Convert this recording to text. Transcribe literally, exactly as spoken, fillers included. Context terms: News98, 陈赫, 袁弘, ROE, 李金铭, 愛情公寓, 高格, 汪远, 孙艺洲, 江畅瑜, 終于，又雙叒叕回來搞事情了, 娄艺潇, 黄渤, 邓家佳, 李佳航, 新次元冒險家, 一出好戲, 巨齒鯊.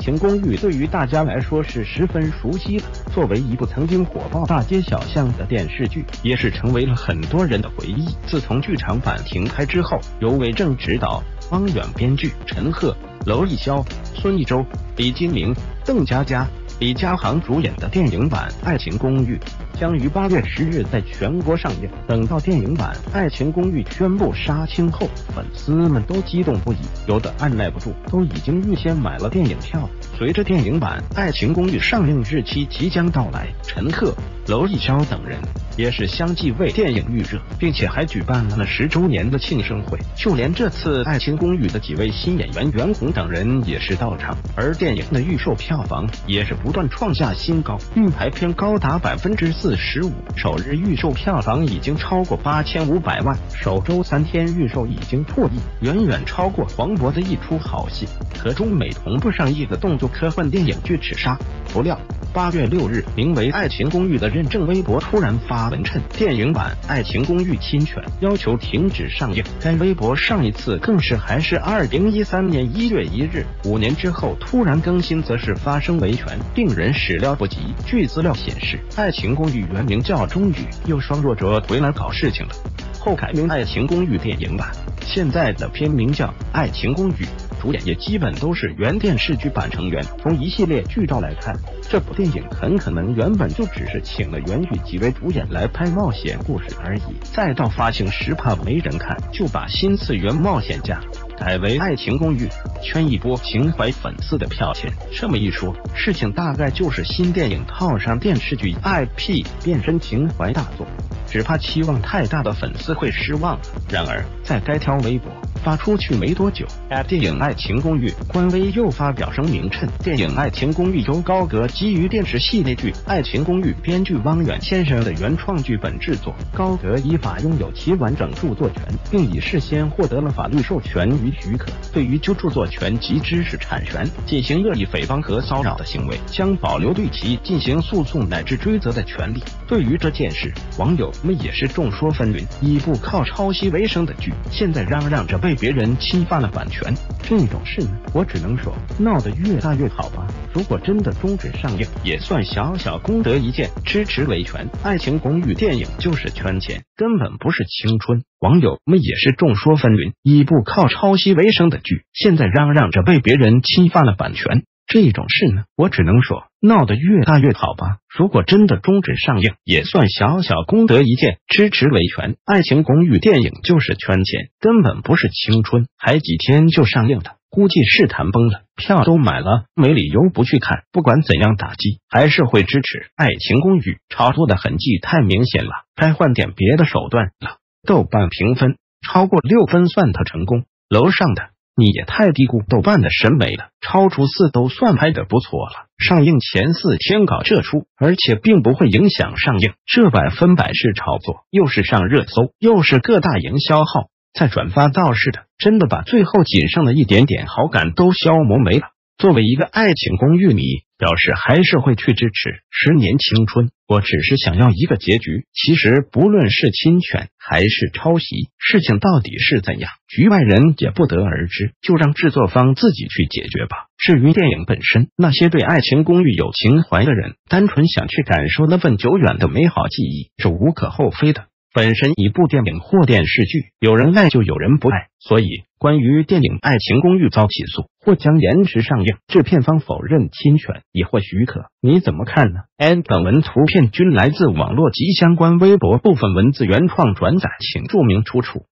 情公寓》对于大家来说是十分熟悉的，作为一部曾经火爆大街小巷的电视剧，也是成为了很多人的回忆。自从剧场版停拍之后，由为政执导，汪远编剧，陈赫、娄艺潇、孙艺洲、李金铭、邓家佳、李佳航主演的电影版《爱情公寓》将于八月十日在全国上映。等到电影版《爱情公寓》宣布杀青后，粉丝们都激动不已，有的按耐不住，都已经预先买了电影票。随着电影版《爱情公寓》上映日期即将到来，陈赫、娄艺潇等人也是相继为电影预热，并且还举办了十周年的庆生会。就连这次《爱情公寓》的几位新演员袁弘等人也是到场，而电影的预售票房也是不断创下新高，预排片高达百分之四十五，首日预售票房已经超过八千五百万，首周三天预售已经破亿，远远超过黄渤的一出好戏和中美同步上映的动作科幻电影剧《齿鲨》。不料，八月六日，名为《爱情公寓》的认证微博突然发文称电影版《爱情公寓》侵权，要求停止上映。该微博上一次更是还是二零一三年一月一日，五年之后突然更新，则是发生维权，令人始料不及。据资料显示，《爱情公寓》原名叫《终于又双若哲回来搞事情了》，后改名《爱情公寓》电影版，现在的片名叫《爱情公寓》。主演也基本都是原电视剧版成员。从一系列剧照来看，这部电影很可能原本就只是请了原剧几位主演来拍冒险故事而已，再到发行时怕没人看，就把新次元冒险家改为《爱情公寓》，圈一波情怀粉丝的票钱。这么一说，事情大概就是新电影套上电视剧 I P 变身情怀大作，只怕期望太大的粉丝会失望。然而，在该条微博发出去没多久，电影《爱情公寓》官微又发表声明称，电影《爱情公寓》由高格基于电视系列剧《爱情公寓》编剧汪远先生的原创剧本制作，高格依法拥有其完整著作权，并已事先获得了法律授权与许可，对于就著作权及知识产权进行恶意诽谤和骚扰的行为，将保留对其进行诉讼乃至追责的权利。对于这件事，网友们也是众说纷纭。一部靠抄袭为生的剧，现在嚷嚷着被别人侵犯了版权，这种事呢，我只能说闹得越大越好吧。如果真的终止上映，也算小小功德一件。支持维权，《爱情公寓》电影就是圈钱，根本不是青春。网友们也是众说纷纭。一部靠抄袭为生的剧，现在嚷嚷着被别人侵犯了版权，这种事呢，我只能说闹得越大越好吧。如果真的终止上映，也算小小功德一件。支持维权，《爱情公寓》电影就是圈钱，根本不是青春。还几天就上映了，估计是谈崩了，票都买了，没理由不去看。不管怎样打击，还是会支持《爱情公寓》。炒作的痕迹太明显了，该换点别的手段了。豆瓣评分超过六分算他成功。楼上的你也太低估豆瓣的审美了，超出四都算拍得不错了。上映前四天搞这出，而且并不会影响上映，这百分百是炒作，又是上热搜，又是各大营销号再转发倒是的，真的把最后仅剩的一点点好感都消磨没了。作为一个爱情公寓迷，表示还是会去支持。十年青春，我只是想要一个结局。其实不论是侵权还是抄袭，事情到底是怎样，局外人也不得而知，就让制作方自己去解决吧。至于电影本身，那些对《爱情公寓》有情怀的人，单纯想去感受那份久远的美好记忆，是无可厚非的。本身一部电影或电视剧，有人爱就有人不爱，所以关于电影《爱情公寓》遭起诉或将延迟上映，制片方否认侵权也或许可，你怎么看呢？ And 本文图片均来自网络及相关微博，部分文字原创转载，请注明出处。